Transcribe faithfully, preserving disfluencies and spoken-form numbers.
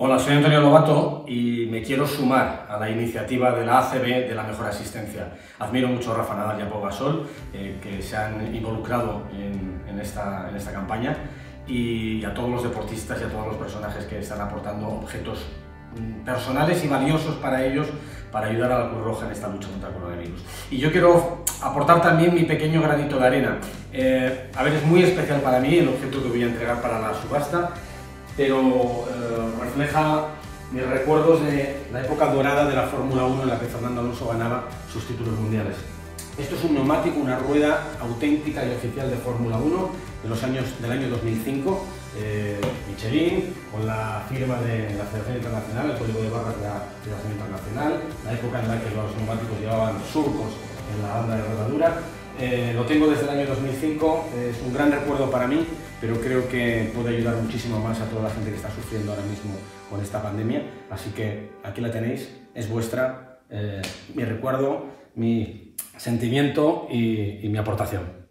Hola, soy Antonio Lobato y me quiero sumar a la iniciativa de la A C B de la mejor asistencia. Admiro mucho a Rafa Nadal y a Pau Gasol, eh, que se han involucrado en, en, esta, en esta campaña, y a todos los deportistas y a todos los personajes que están aportando objetos personales y valiosos para ellos, para ayudar a la Cruz Roja en esta lucha contra el coronavirus. Y yo quiero aportar también mi pequeño granito de arena. Eh, a ver, es muy especial para mí el objeto que voy a entregar para la subasta, pero eh, refleja mis recuerdos de la época dorada de la Fórmula uno en la que Fernando Alonso ganaba sus títulos mundiales. Esto es un neumático, una rueda auténtica y oficial de Fórmula uno de los años, del año dos mil cinco, eh, Michelin, con la firma de la Federación Internacional, el código de barras de la Federación Internacional, la época en la que los neumáticos llevaban surcos en la banda de rodadura. Eh, lo tengo desde el año dos mil cinco, es un gran recuerdo para mí, pero creo que puede ayudar muchísimo más a toda la gente que está sufriendo ahora mismo con esta pandemia. Así que aquí la tenéis, es vuestra, eh, mi recuerdo, mi sentimiento y, y mi aportación.